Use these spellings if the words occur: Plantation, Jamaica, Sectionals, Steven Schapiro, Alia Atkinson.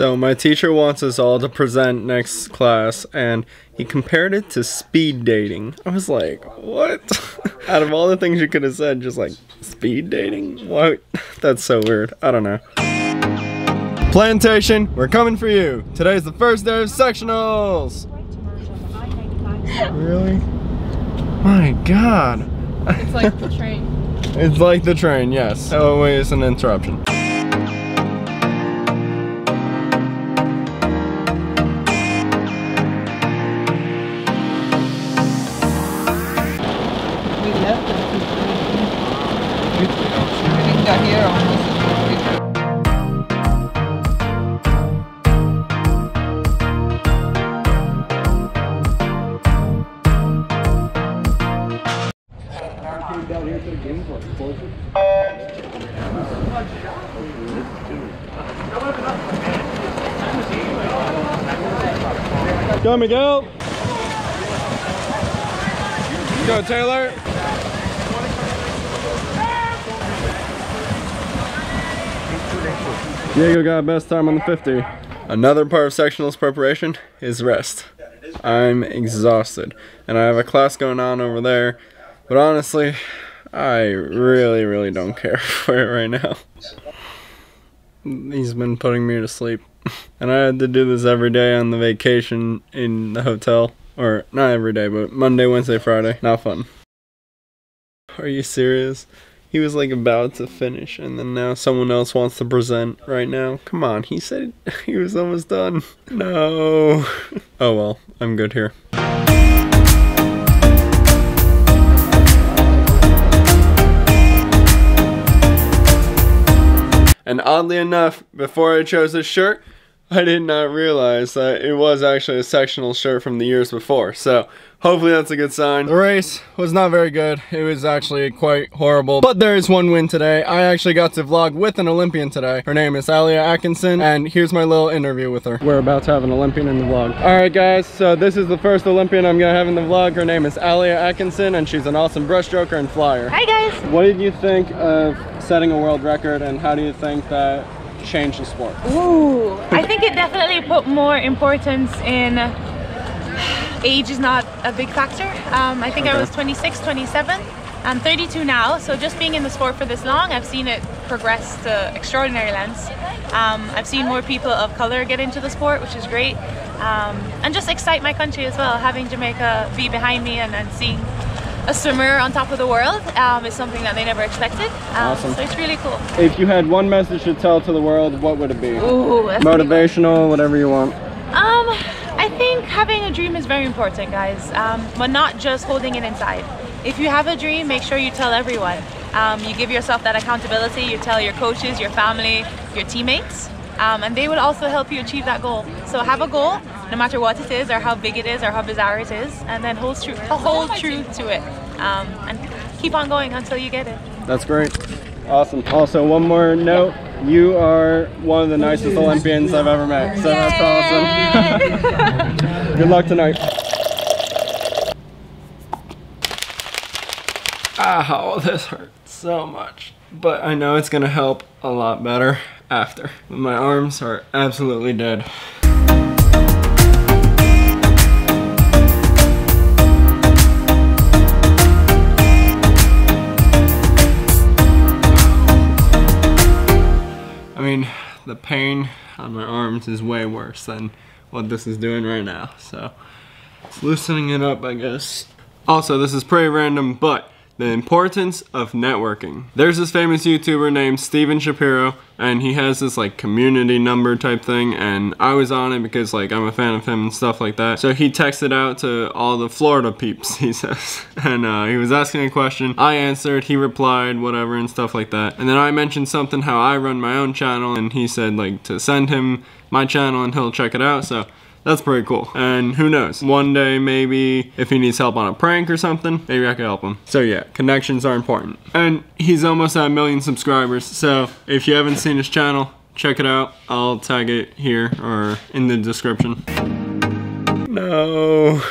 So my teacher wants us all to present next class, and he compared it to speed dating. I was like, what? Out of all the things you could have said, just like, speed dating? What? That's so weird. I don't know. Plantation, we're coming for you. Today's the first day of sectionals. Really? My God. It's like the train. It's like the train, yes. Always an interruption. Go, Miguel. Go, Taylor. Diego got best time on the 50. Another part of sectionals preparation is rest. I'm exhausted, and I have a class going on over there, but honestly, I really don't care for it right now. He's been putting me to sleep. And I had to do this every day on the vacation in the hotel. Or, not every day, but Monday, Wednesday, Friday. Not fun. Are you serious? He was like about to finish, and then now someone else wants to present right now. Come on, he said he was almost done. No. Oh well, I'm good here. And oddly enough, before I chose this shirt, I did not realize that it was actually a sectional shirt from the years before. So hopefully that's a good sign. The race was not very good. It was actually quite horrible, but there is one win today. I actually got to vlog with an Olympian today. Her name is Alia Atkinson, and here's my little interview with her. We're about to have an Olympian in the vlog. All right, guys, so this is the first Olympian I'm gonna have in the vlog. Her name is Alia Atkinson, and she's an awesome breaststroker and flyer. Hi, guys. What did you think of setting a world record, and how do you think that change the sport? Ooh, I think it definitely put more importance in age is not a big factor. I think I was 26, 27. I'm 32 now, so just being in the sport for this long, I've seen it progress to extraordinary lengths. I've seen more people of color get into the sport, which is great, and just excite my country as well. Having Jamaica be behind me and seeing a swimmer on top of the world is something that they never expected. Awesome. So it's really cool. If you had one message to tell to the world, what would it be? Ooh, motivational, whatever you want. I think having a dream is very important, guys, but not just holding it inside. If you have a dream, make sure you tell everyone. You give yourself that accountability, you tell your coaches, your family, your teammates, and they will also help you achieve that goal. So have a goal, no matter what it is, or how big it is, or how bizarre it is, and then hold true to it. And keep on going until you get it. That's great. Awesome. Also, one more note. You are one of the nicest Olympians I've ever met. So that's awesome. Good luck tonight. Oh, this hurts so much. But I know it's going to help a lot better after. My arms are absolutely dead. The pain on my arms is way worse than what this is doing right now, so it's loosening it up, I guess. Also, this is pretty random, but the importance of networking. There's this famous YouTuber named Steven Schapiro, and he has this like community number type thing, and I was on it because like I'm a fan of him and stuff like that. So he texted out to all the Florida peeps, he says, and he was asking a question. I answered, he replied, whatever, and stuff like that. And then I mentioned something how I run my own channel, and he said like to send him my channel and he'll check it out. So that's pretty cool. And who knows, one day maybe if he needs help on a prank or something, maybe I could help him. So yeah, connections are important. And he's almost at a million subscribers, so if you haven't seen his channel, check it out. I'll tag it here or in the description. No.